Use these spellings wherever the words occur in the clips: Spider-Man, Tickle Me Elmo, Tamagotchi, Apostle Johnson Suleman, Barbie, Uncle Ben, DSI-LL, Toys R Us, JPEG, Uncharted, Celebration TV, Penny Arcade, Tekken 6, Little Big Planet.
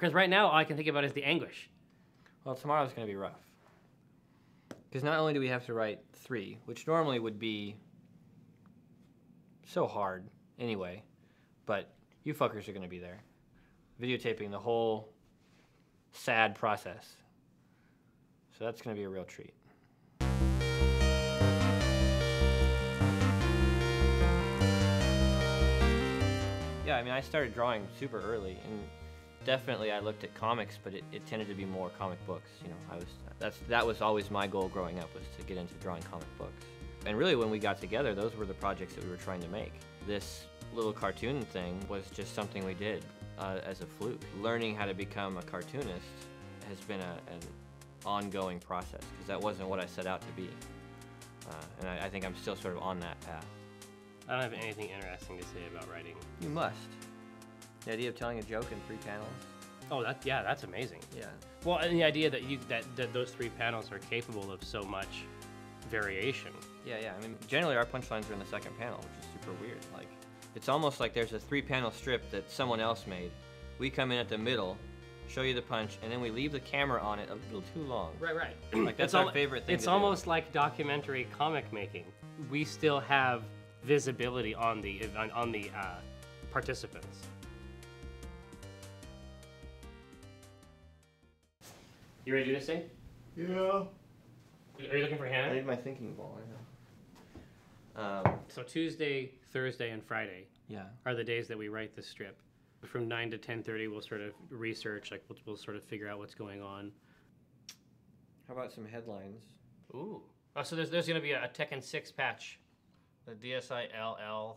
Because right now, all I can think about is the anguish. Well, tomorrow's going to be rough. Because not only do we have to write 3, which normally would be so hard anyway, but you fuckers are going to be there, videotaping the whole sad process. So that's going to be a real treat. Yeah, I mean, I started drawing super early, and definitely I looked at comics, but it tended to be more comic books. You know, that was always my goal growing up, was to get into drawing comic books. And really, when we got together, those were the projects that we were trying to make. This little cartoon thing was just something we did as a fluke. Learning how to become a cartoonist has been an ongoing process, because that wasn't what I set out to be. And I think I'm still sort of on that path. I don't have anything interesting to say about writing. You must. The idea of telling a joke in 3 panels. Oh, that's amazing. Yeah. Well, and the idea that those 3 panels are capable of so much variation. Yeah. I mean, generally our punchlines are in the 2nd panel, which is super weird. Like, it's almost like there's a 3-panel strip that someone else made. We come in at the middle, show you the punch, and then we leave the camera on it a little too long. Right. Like, that's our favorite thing. It's almost like documentary comic making. We still have visibility on the participants. You ready to do this thing? Yeah. Are you looking for Hannah? I need my thinking ball. I know. So Tuesday, Thursday, and Friday. Yeah. Are the days that we write this strip. From 9 to 10:30, we'll sort of research. Like we'll sort of figure out what's going on. How about some headlines? Ooh. Oh, so there's going to be a Tekken 6 patch. The DSI-LL,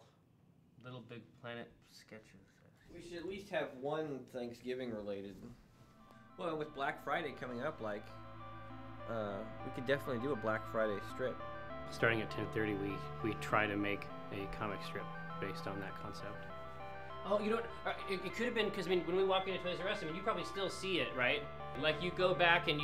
Little Big Planet sketches. We should at least have one Thanksgiving related. Well, with Black Friday coming up, like, we could definitely do a Black Friday strip. Starting at 10:30, we try to make a comic strip based on that concept. Oh, you know what? It could have been, because I mean, when we walk into Toys R Us, I mean, you probably still see it, right? Like, you go back and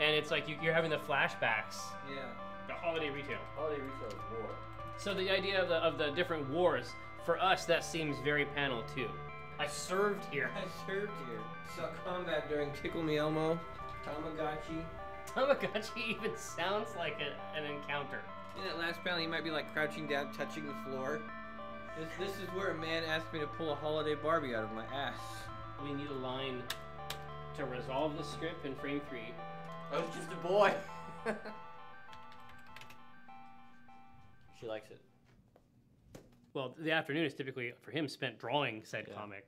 it's like you're having the flashbacks. Yeah. The holiday retail. Holiday retail is war. So the idea of the different wars, for us, that seems very panel too. I served here. Saw combat during Tickle Me Elmo, Tamagotchi. Tamagotchi even sounds like an encounter. In that last panel, you might be like crouching down, touching the floor. This is where a man asked me to pull a holiday Barbie out of my ass. We need a line to resolve the strip in frame 3. I was just a boy. She likes it. Well, the afternoon is typically, for him, spent drawing said comic.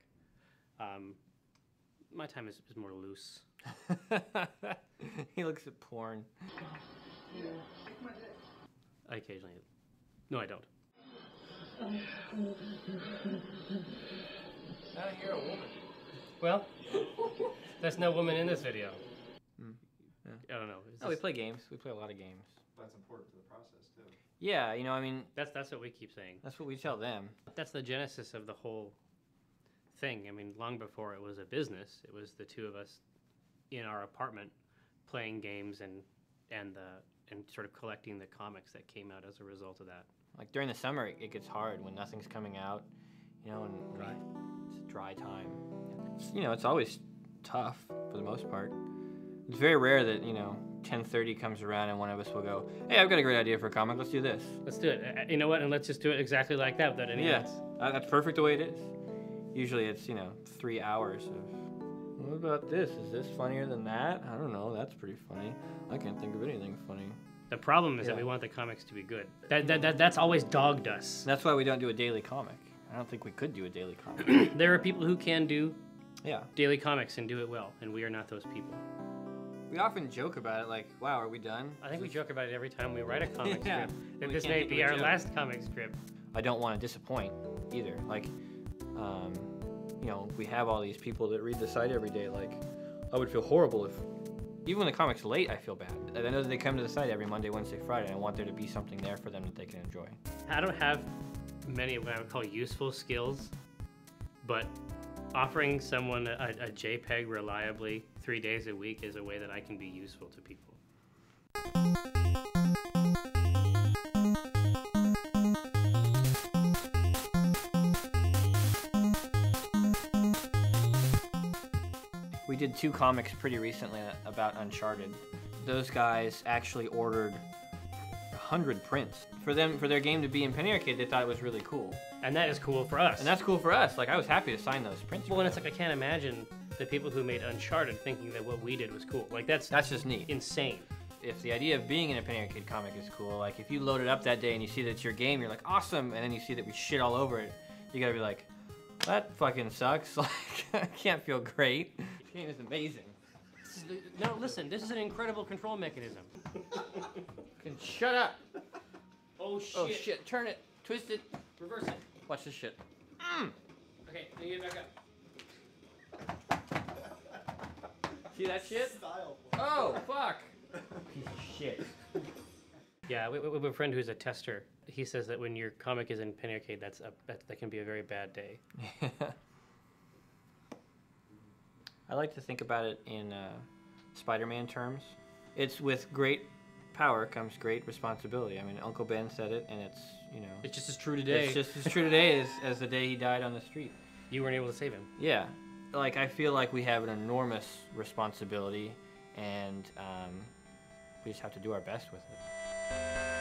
My time is more loose. He looks at porn. Yeah. I occasionally... No, I don't. Now you're a woman. Well, there's no woman in this video. Yeah. I don't know. We play games. We play a lot of games. That's important to the process, too. Yeah, you know, I mean... That's what we keep saying. That's what we tell them. That's the genesis of the whole thing. I mean, long before it was a business, it was the two of us in our apartment playing games and sort of collecting the comics that came out as a result of that. Like, during the summer, it gets hard when nothing's coming out, you know, and dry. It's a dry time. You know, it's always tough, for the most part. It's very rare that, you know... 10:30 comes around and one of us will go, hey, I've got a great idea for a comic, let's do this. Let's do it. You know what, and let's just do it exactly like that without any else. Yeah, that's perfect the way it is. Usually it's, you know, 3 hours of, what about this? Is this funnier than that? I don't know, that's pretty funny. I can't think of anything funny. The problem is that we want the comics to be good. That's always dogged us. That's why we don't do a daily comic. I don't think we could do a daily comic. There are people who can do daily comics and do it well, and we are not those people. We often joke about it, like, wow, are we done? I think we joke about it every time we write a comic strip. And this may be our last comic strip. I don't want to disappoint either. Like, you know, we have all these people that read the site every day. Like, I would feel horrible if, even when the comic's late, I feel bad. I know that they come to the site every Monday, Wednesday, Friday, and I want there to be something there for them that they can enjoy. I don't have many of what I would call useful skills, but offering someone a JPEG reliably 3 days a week is a way that I can be useful to people. We did two comics pretty recently about Uncharted. Those guys actually ordered 100 prints. For their game to be in Penny Arcade, they thought it was really cool. And that is cool for us. And that's cool for us. Like, I was happy to sign those prints. Well, and it's like, I can't imagine the people who made Uncharted thinking that what we did was cool. Like, that's just neat. Insane. If the idea of being in a Penny Arcade comic is cool, like, if you load it up that day and you see that it's your game, you're like, awesome, and then you see that we shit all over it, you gotta be like, that fucking sucks. Like, I can't feel great. This game is amazing. No, listen, this is an incredible control mechanism. And shut up. Oh, shit. Oh, shit. Turn it. Twist it. Reverse it. Watch this shit. Mm. Okay, now get back up. See that shit? Style, oh, fuck. Piece of shit. Yeah, we have a friend who's a tester. He says that when your comic is in Penny Arcade, that can be a very bad day. I like to think about it in Spider-Man terms. It's with great power comes great responsibility. I mean, Uncle Ben said it, and it's, you know... It's just as true today. It's just as true today as the day he died on the street. You weren't able to save him. Yeah. Like, I feel like we have an enormous responsibility, and we just have to do our best with it.